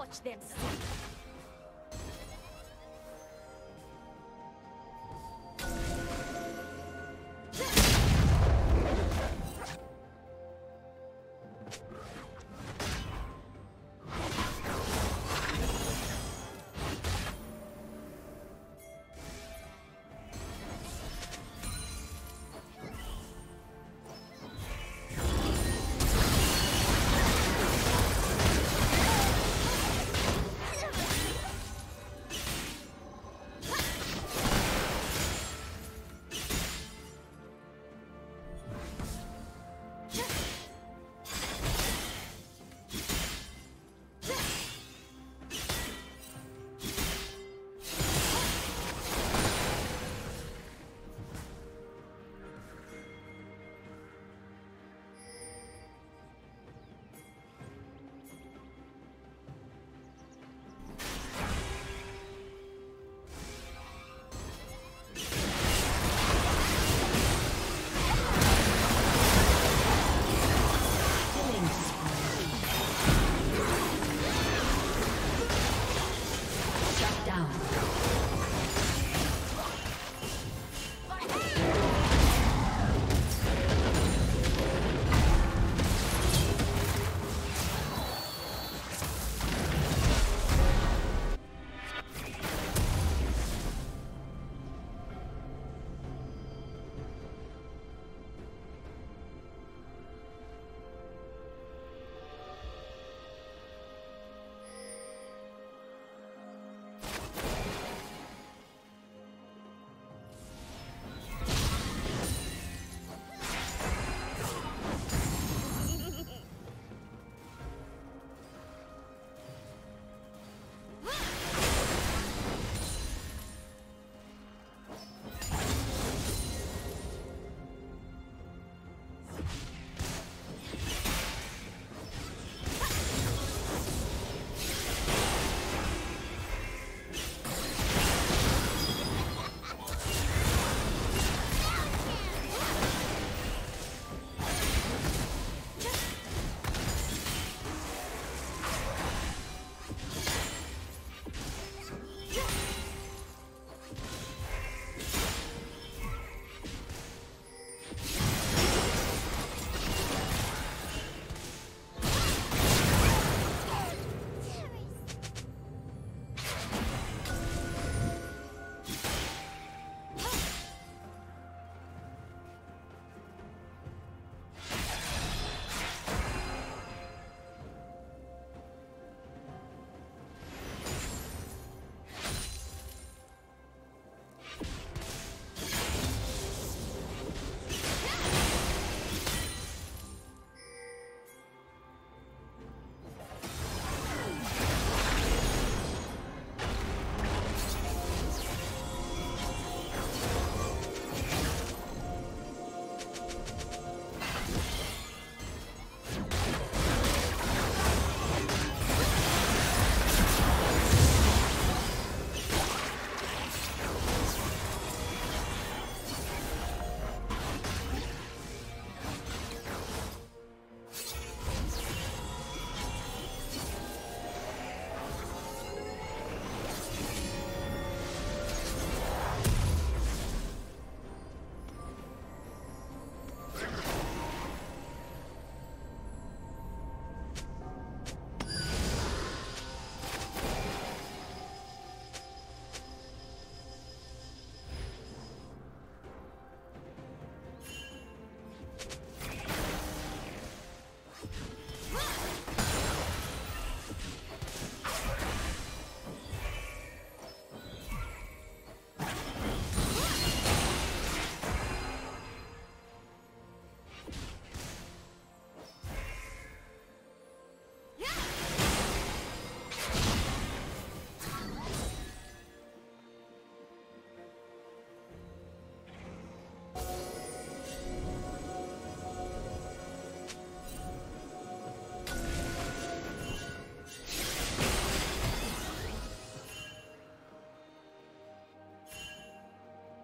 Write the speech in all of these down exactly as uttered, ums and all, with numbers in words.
Watch them sleep.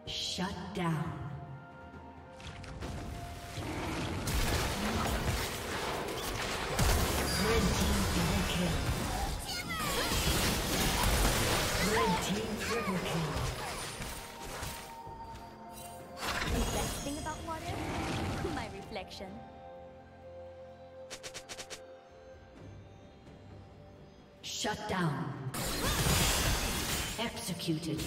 Shut down. Red team double kill. Triple kill. The best thing about water? My reflection. Shut down. Executed.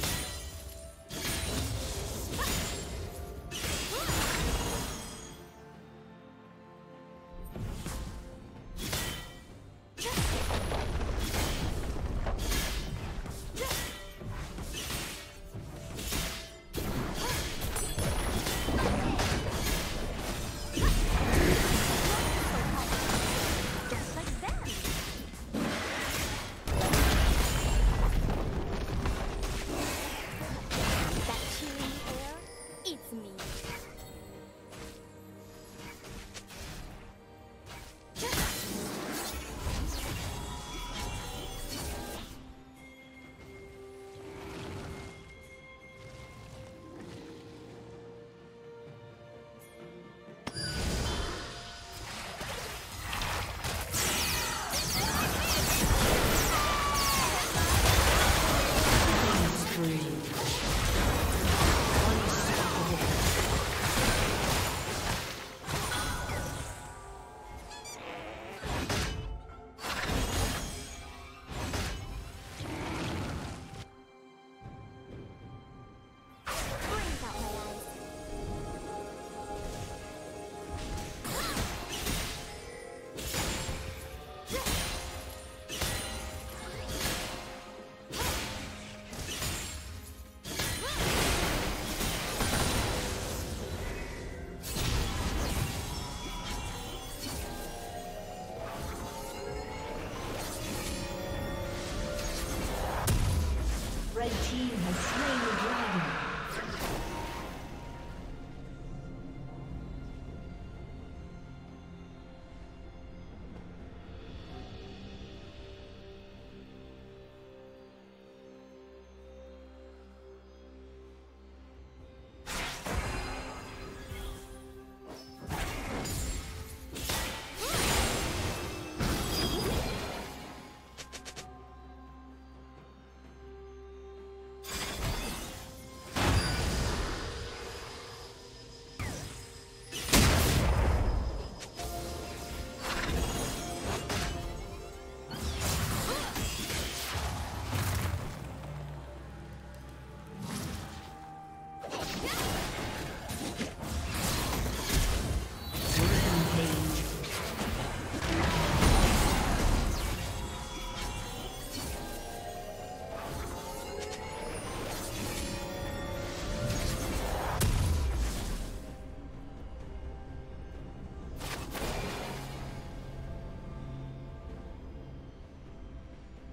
Red team has slain the dragon.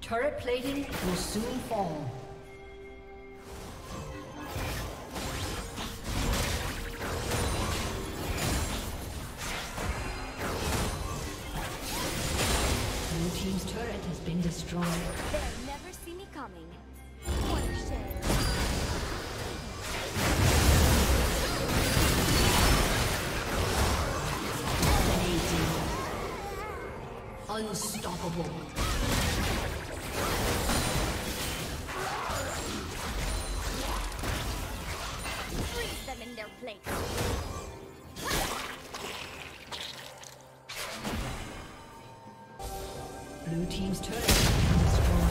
Turret plating will soon fall. Blue team's turret has been destroyed. They'll never see me coming. What a shame. Dominating. Unstoppable. Place. Blue team's turret has been destroyed.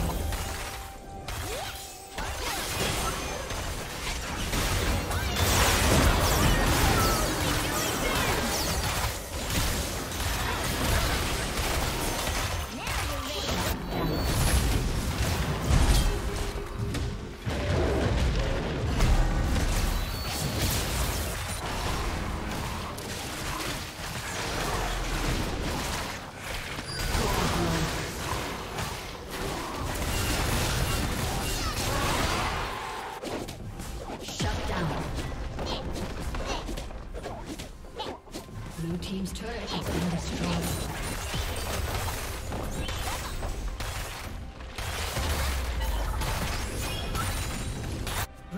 Blue team's turret has been destroyed.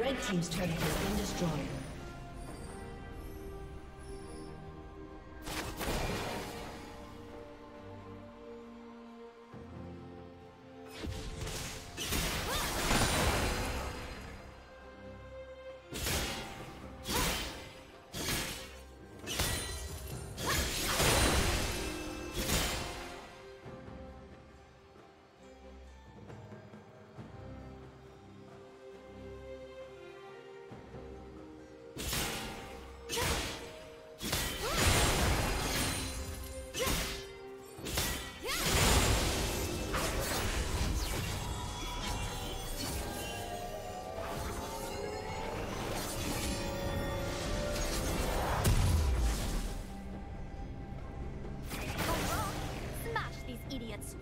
Red team's turret has been destroyed.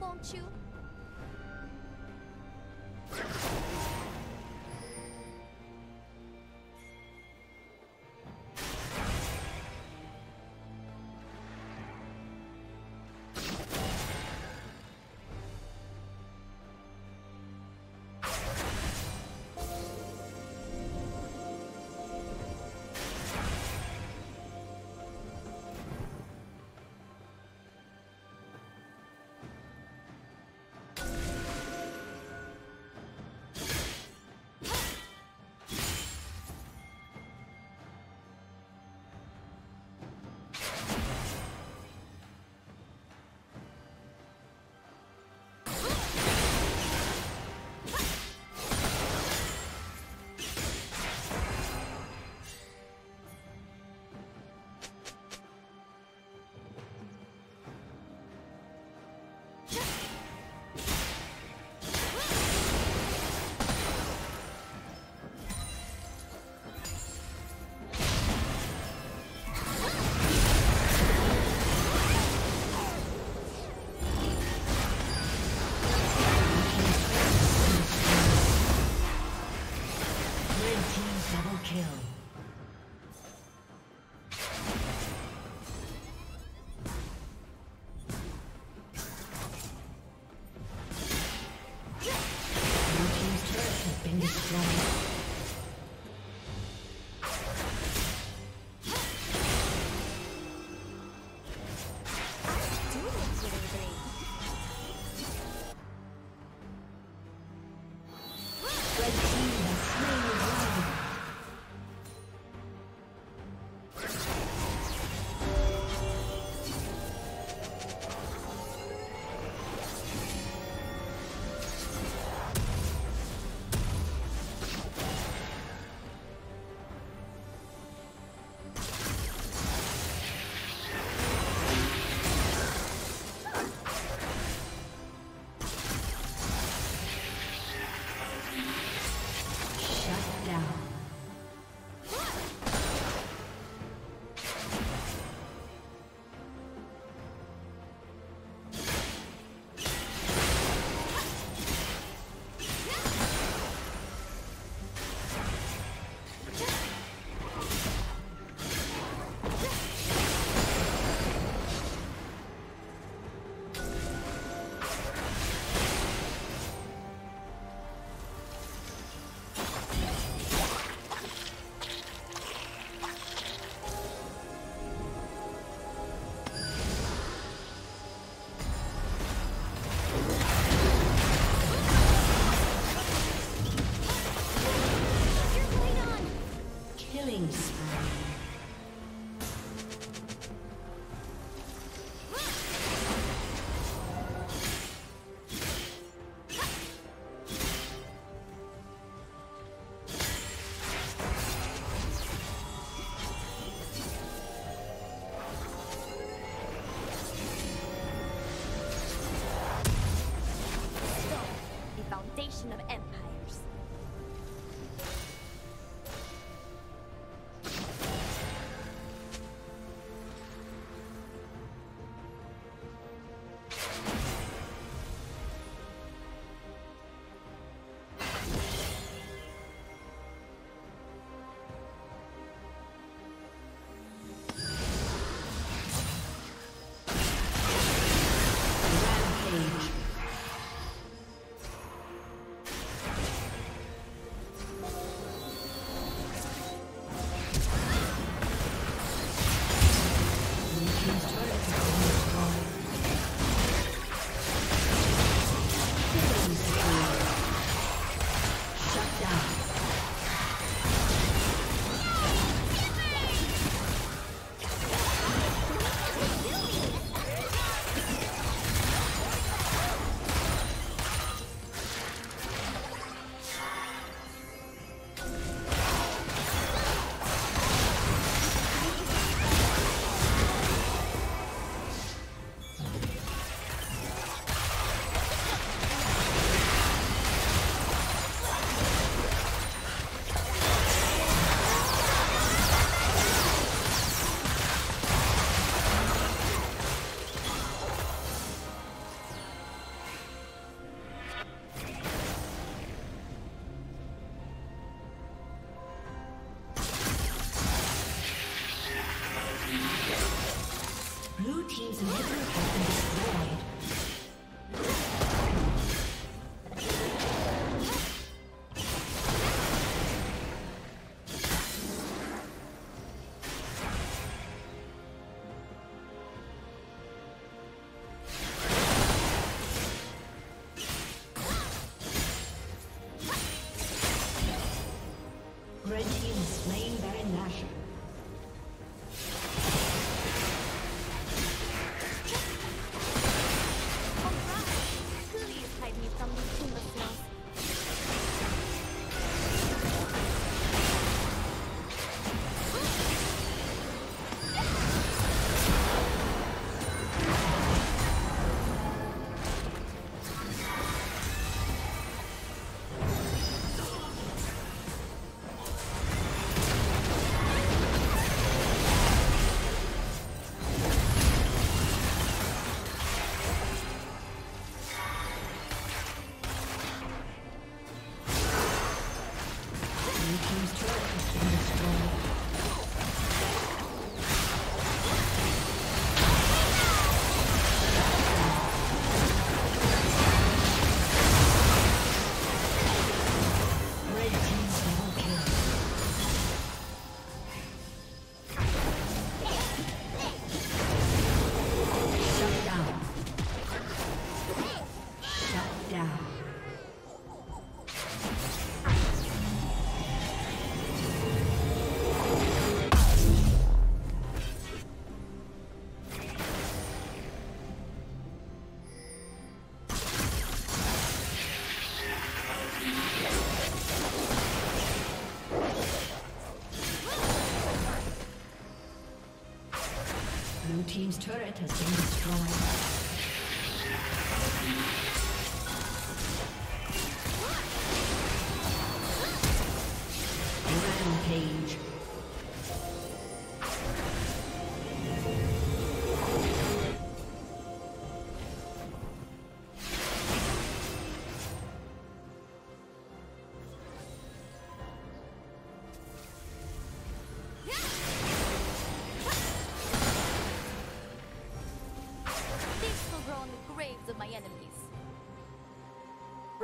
won't you? team's turret has been destroyed.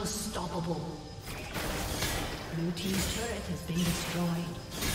Unstoppable. Blue team's turret has been destroyed.